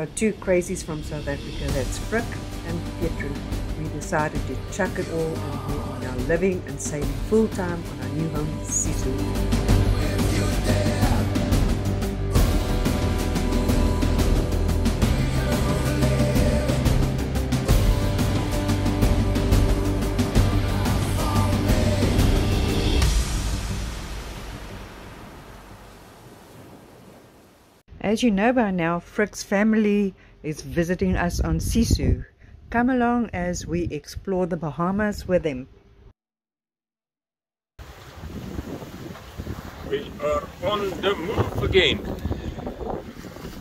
are two crazies from South Africa, that's Frik and Pietru. We decided to chuck it all and we are now living and saving full time on our new home, Sisu. As you know by now, Frik's family is visiting us on Sisu. Come along as we explore the Bahamas with him. We are on the move again.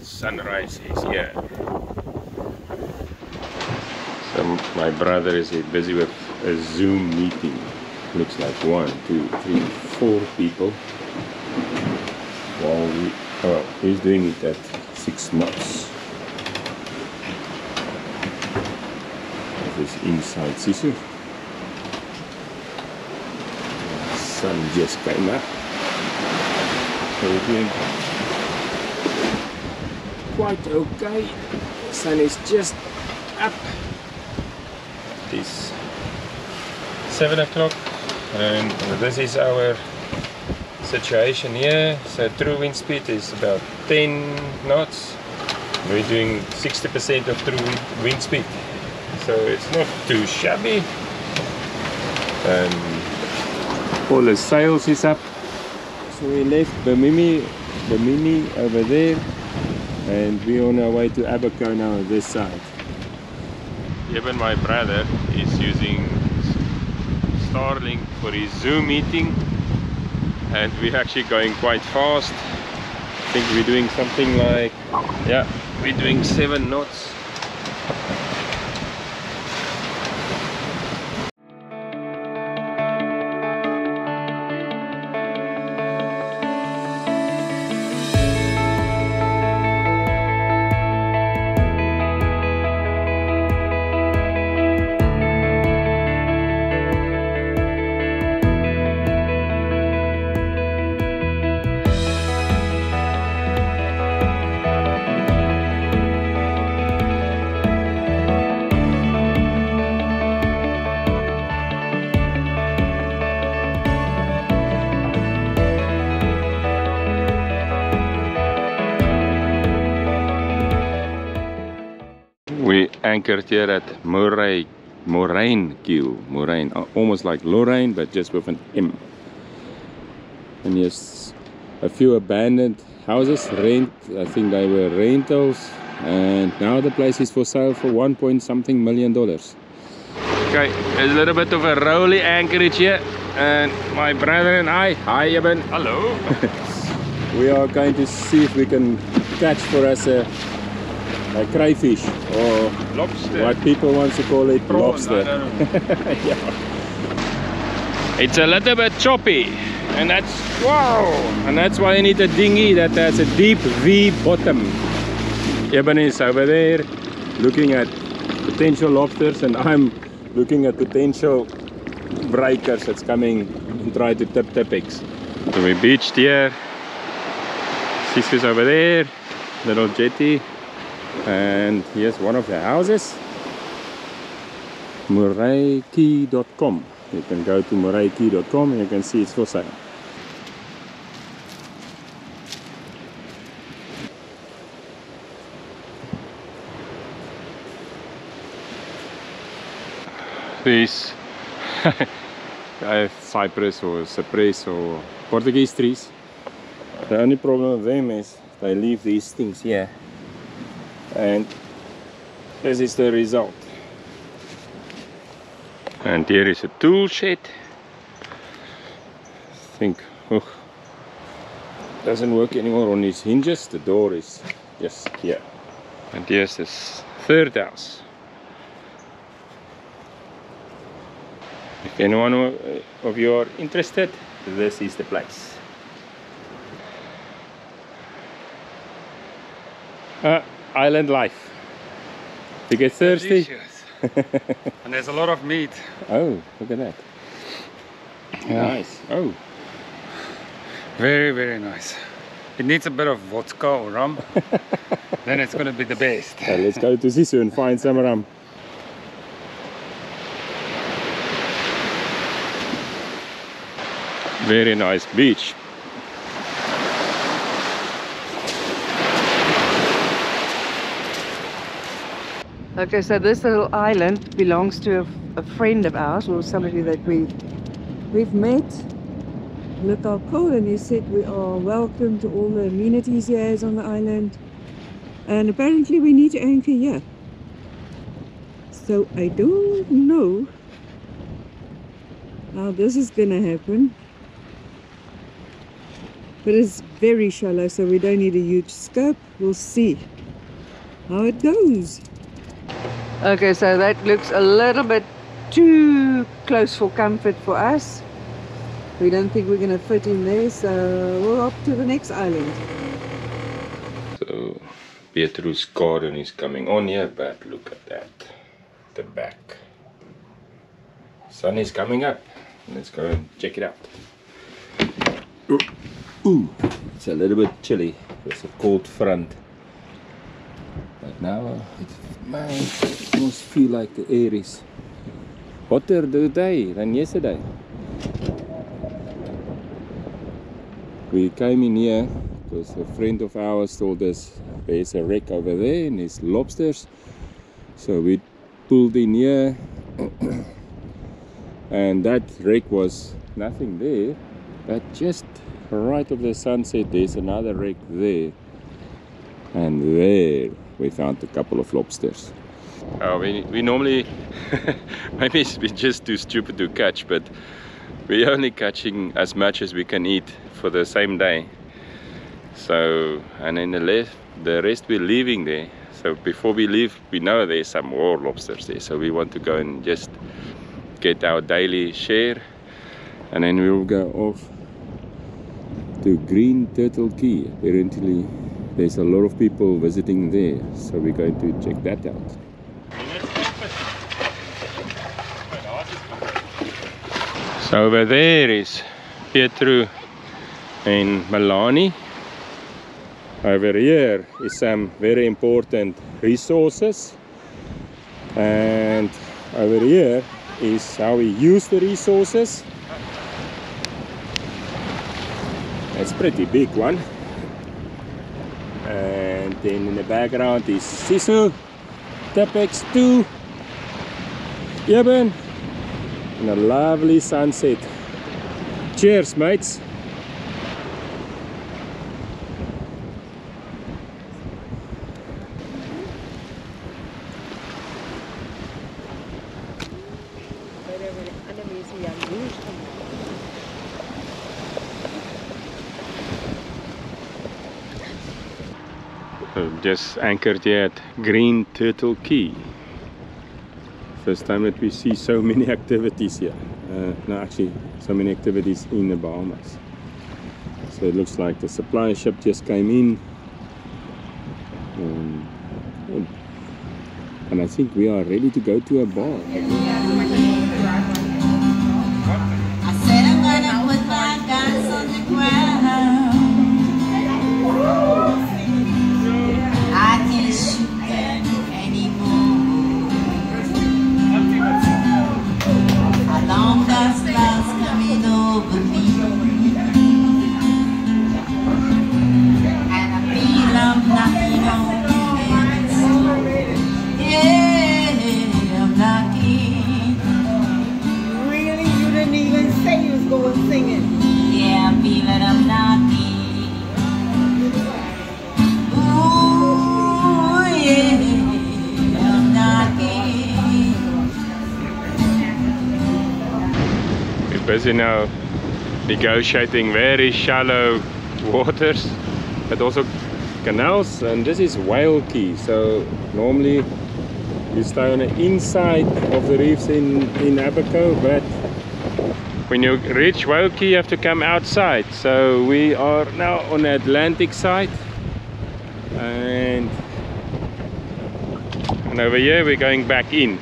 Sunrise is here. So my brother is busy with a Zoom meeting. Looks like 1, 2, 3, 4 people. While we well, he's doing it at 6 knots. This is inside Sisu. The sun just came up. So we're doing quite okay. The sun is just up. It is 7 o'clock and this is our situation here. So true wind speed is about 10 knots. We're doing 60% of true wind speed, so it's not too shabby. All the sails is up. So we left Bimini over there, and we're on our way to Abaco now on this side. Eben, my brother, is using Starlink for his Zoom meeting. And we're actually going quite fast. I think we're doing something like, yeah, we're doing 7 knots. Anchored here at Moraine, almost like Lorraine but just with an M. And yes, a few abandoned houses, I think they were rentals, and now the place is for sale for $1 point something million. Okay, a little bit of a rolly anchorage here, and my brother and I, hi Eben, hello. We are going to see if we can catch for us a crayfish, or lobster, what people want to call it, prawn, lobster. Yeah. It's a little bit choppy, and that's wow, and that's why you need a dinghy that has a deep V bottom. Eben is over there looking at potential lobsters, and I'm looking at potential breakers that's coming and try to tip Tapex. So we beached here. Sisu's over there, little jetty. And here's one of the houses, muraiki.com. You can go to muraiki.com and you can see it's for sale. These cypress or cypress or Portuguese trees. The only problem with them is they leave these things here. And this is the result. And here is a tool shed. I think doesn't work anymore on these hinges. The door is just here. And here's this third house. If anyone of you are interested, this is the place. Island life. You get thirsty? And there's a lot of meat. Oh, look at that. Yeah. Nice. Oh, very, very nice. It needs a bit of vodka or rum, then it's gonna be the best. Well, let's go to Sisu and find some rum. Very nice beach. Okay, so this little island belongs to a friend of ours, or somebody that we've met. Look how cool, and he said we are welcome to all the amenities here on the island, and apparently we need to anchor here, so I don't know how this is gonna happen, but it's very shallow, so we don't need a huge scope. We'll see how it goes. Okay, so that looks a little bit too close for comfort for us. We don't think we're going to fit in there, so we'll hop to the next island. So, Pietru's garden is coming on here, but look at that. The back. Sun is coming up. Let's go and check it out. Ooh, it's a little bit chilly. It's a cold front. But now, it must feel like the air is hotter today than yesterday. We came in here because a friend of ours told us there's a wreck over there and there's lobsters, so we pulled in here and that wreck was nothing there, but just right of the sunset there's another wreck there, and there we found a couple of lobsters. We normally maybe we're just too stupid to catch, but we're only catching as much as we can eat for the same day. So, and then the rest we're leaving there. So before we leave, we know there's some more lobsters there. So we want to go and just get our daily share. And then we'll go off to Green Turtle Cay. Apparently, there's a lot of people visiting there. So we're going to check that out. So over there is Pietru in Malani. Over here is some very important resources, and over here is how we use the resources. That's a pretty big one. And then in the background is Sisu, Tapex 2, Eben, and a lovely sunset. Cheers, mates. Just anchored here at Green Turtle Cay. First time that we see so many activities here. No, actually, so many activities in the Bahamas. So it looks like the supply ship just came in. And I think we are ready to go to a bar. I said I'm gonna put my guns on the ground. I can shoot them. Long as love's coming over me, and I feel I'm knocking on heaven's door. Yeah, I'm knocking. Really? You didn't even say you was going singing. Yeah, I feel that I'm knocking. Ooh, yeah, I'm knocking. Busy now negotiating very shallow waters but also canals, and this is Whale Cay, so normally you stay on the inside of the reefs in Abaco, but when you reach Whale Cay you have to come outside, so we are now on the Atlantic side, and over here we're going back in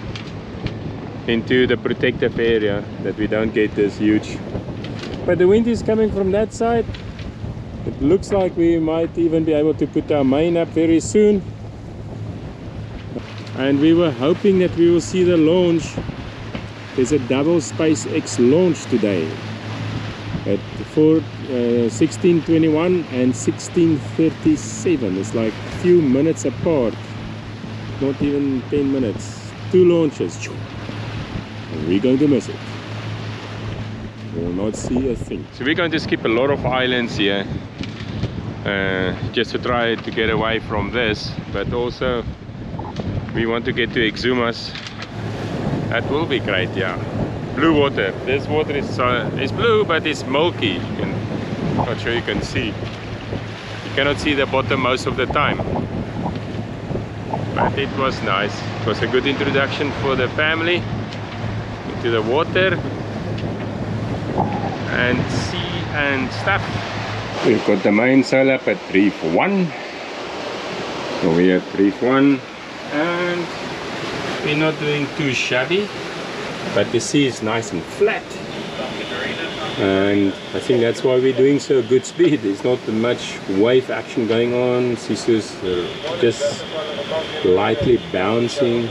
into the protective area that we don't get this huge, but the wind is coming from that side It looks like we might even be able to put our main up very soon. And we were hoping that we will see the launch. There's a double SpaceX launch today at 16:21 and 16:37. It's like a few minutes apart, not even 10 minutes. Two launches, and we're going to miss it. Will not see a thing. So we're going to skip a lot of islands here just to try to get away from this, but also we want to get to Exumas. That will be great, yeah. Blue water. This water is blue, but it's milky. I'm not sure you can see. You cannot see the bottom most of the time. But it was nice. It was a good introduction for the family into the water and sea and stuff. We've got the main sail up at 3:01. So we're at 3:01 and we're not doing too shabby, but the sea is nice and flat, and I think that's why we're doing so good speed. There's not much wave action going on. Sisu's just lightly bouncing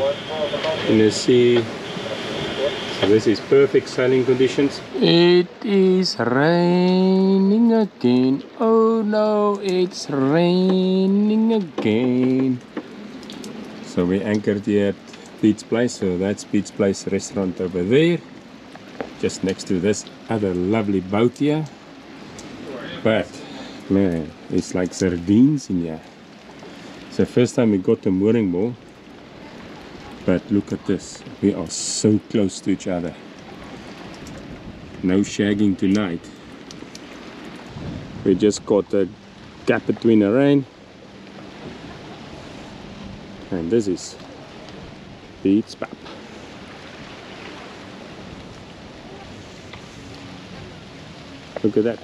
in the sea. So this is perfect sailing conditions. It is raining again. Oh no, it's raining again. So we anchored here at Beach Place. So that's Beach Place restaurant over there, just next to this other lovely boat here. But man, it's like sardines in here. So first time we got the mooring ball. But look at this, we are so close to each other. No shagging tonight. We just caught a gap between the rain. And this is Beach Pub. Look at that.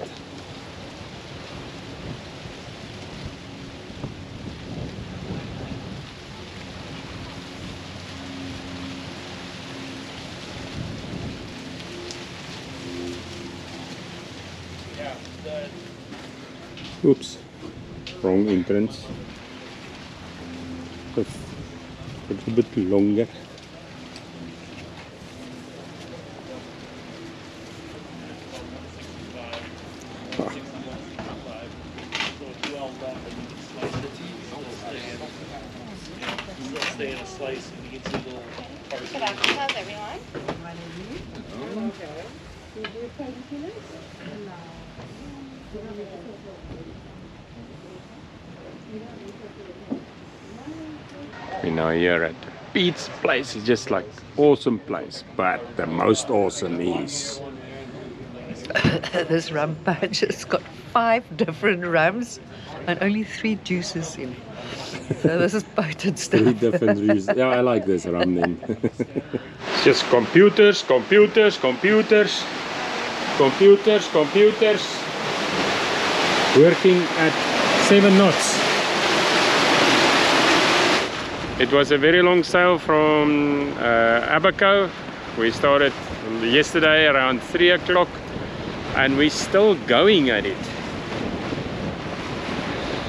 Oops, wrong entrance. That's a little bit longer. Ah. We're now here at Beach Place. It's just like awesome place, but the most awesome is this rum punch. It's got 5 different rums and only 3 juices in it. So this is potent stuff. 3 different juices. Yeah, I like this rum then. It's just computers, computers, computers, computers, computers. Working at 7 knots. It was a very long sail from Abaco. We started yesterday around 3 o'clock and we're still going at it.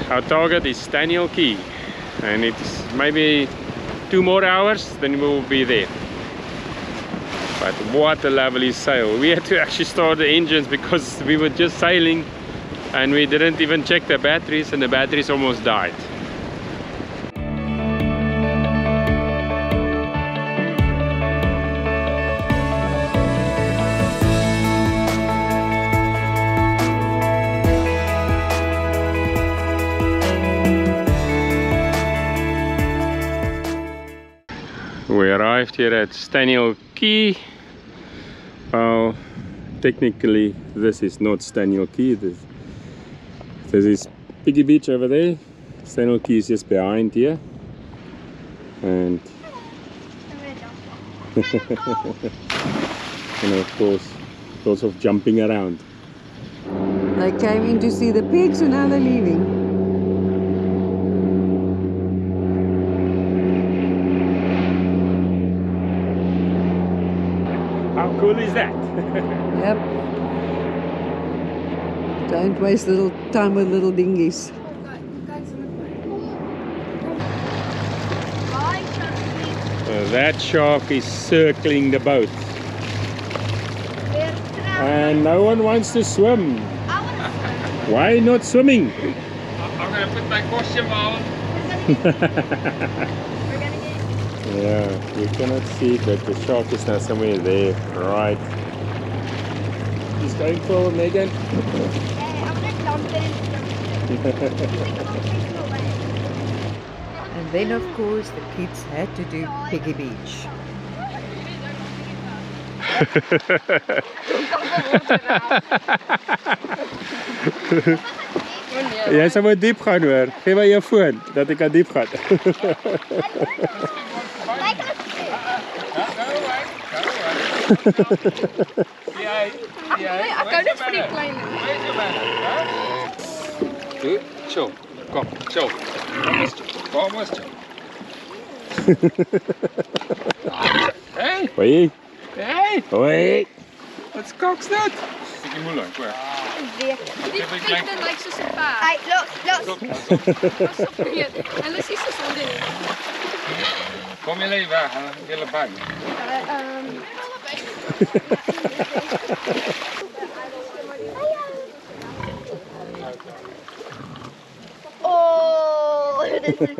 Our target is Staniel Cay and it's maybe 2 more hours, then we'll be there. But what a lovely sail. We had to actually start the engines because we were just sailing and we didn't even check the batteries, and the batteries almost died. We arrived here at Staniel Cay. Well, technically this is not Staniel Cay. This is Piggy Beach over there. Staniel Cay is just behind here. And, and of course, lots of jumping around. They came in to see the pigs and now they're leaving. How cool is that? Yep. Don't waste little time with little dinghies. That shark is circling the boat. And no one wants to swim. Why not swimming? I'm going to put my costume on. Yeah, we cannot see, but the shark is now somewhere there. Right. He's going forward, Megan. And then, of course, the kids had to do Piggy Beach. Jij zou maar diep gaan hoor. Geef maar je phone dat ik aan diep ga. Ik kan het vrij klein. Doe, chill. Kom, chill. Almost chill. Hey. Hoi. Hey! Hoi! Wat koks dat? Is dit moeilijk hoor? Dit klinkt dan lijkt zo'n paard. Hey, los! En dat is zo'n ding. Kom je leven weg, ik wil erbij. Oh, dit is leuk.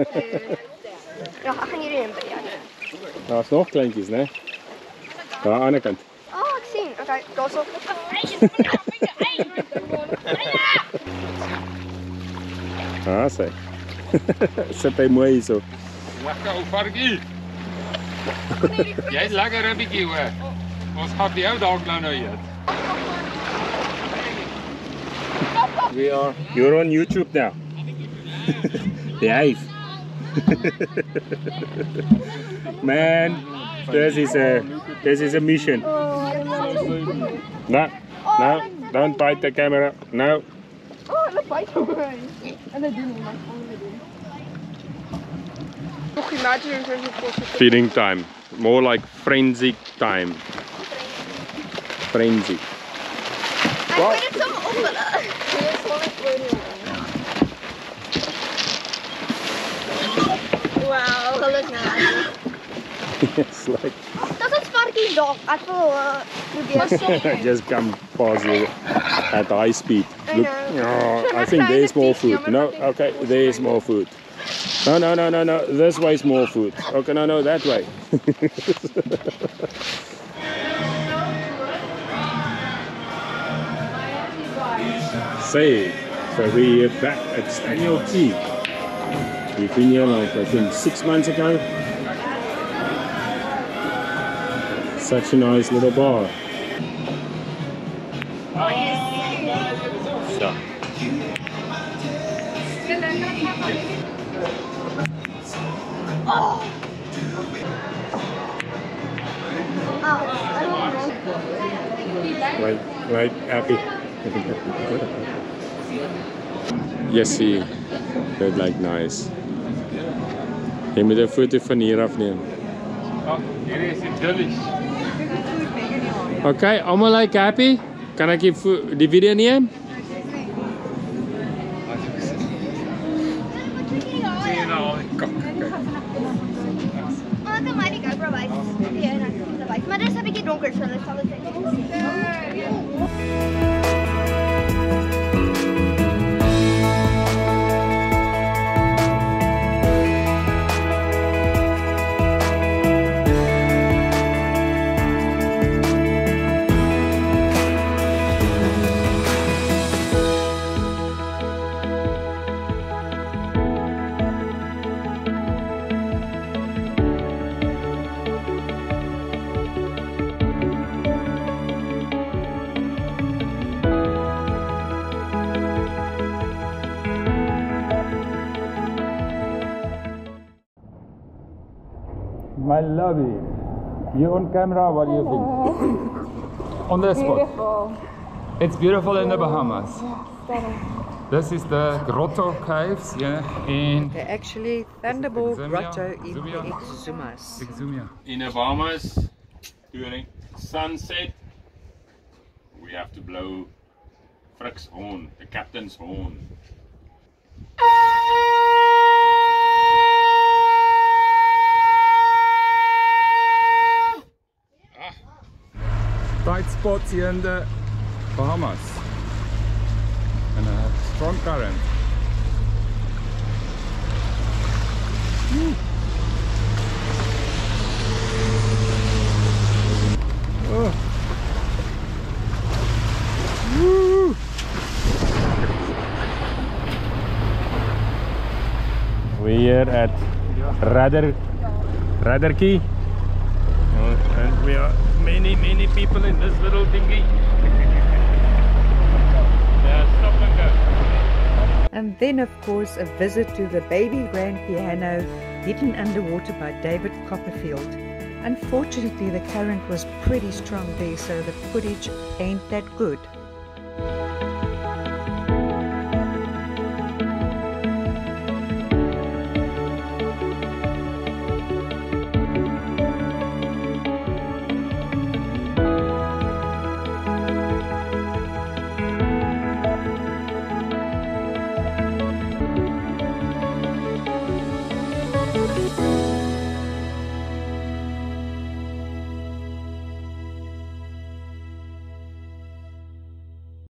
Ja, ik ga hierin bij. Dat is nog kleintjes, nee? Aan de andere kant. Oh, ik zie. Oké, ga zo. Ah, zeg. Zet hij mooi zo. Lekker opvarkie. Jij is lekker rubbikie hoor. Ons gaat die oude dag nou nooit. We are. You're on YouTube now. Behave. Man. This is a mission. No, no, don't bite the camera. No. Oh, look, bite away. And I didn't like it. Feeding time. More like frenzy time. Frenzy. I wanted some omelette. Wow, look now. It's like... Doesn't sparky dog at all. Just come past it at high speed. Look, oh, I think there's more food. No, okay, there's more food. No, no, no, no, no. This way is more food. Okay, no, no, that way. Say, so we're back at Staniel Cay. We've been here like I think 6 months ago. Such a nice little bar. Right, right, happy. Yes, see, they're like nice. Jy moet 'n foto van hier afneem. Oh, hier is idyllies. Okay, I'm like happy. Can I give the video name? My lovey, you on camera, what do you think? On the spot. Beautiful. It's beautiful in the Bahamas. Yes, this is the Grotto Caves, yeah, in... They're actually Thunderball Grotto in Exumas. Exumas. In the Bahamas, during sunset, we have to blow Frik's horn, the captain's horn. Tight spots here in the Bahamas and a strong current. We're here at Rader Key, and we are many people in this little dinghy. And then of course a visit to the baby grand piano hidden underwater by David Copperfield. Unfortunately the current was pretty strong there, so the footage ain't that good.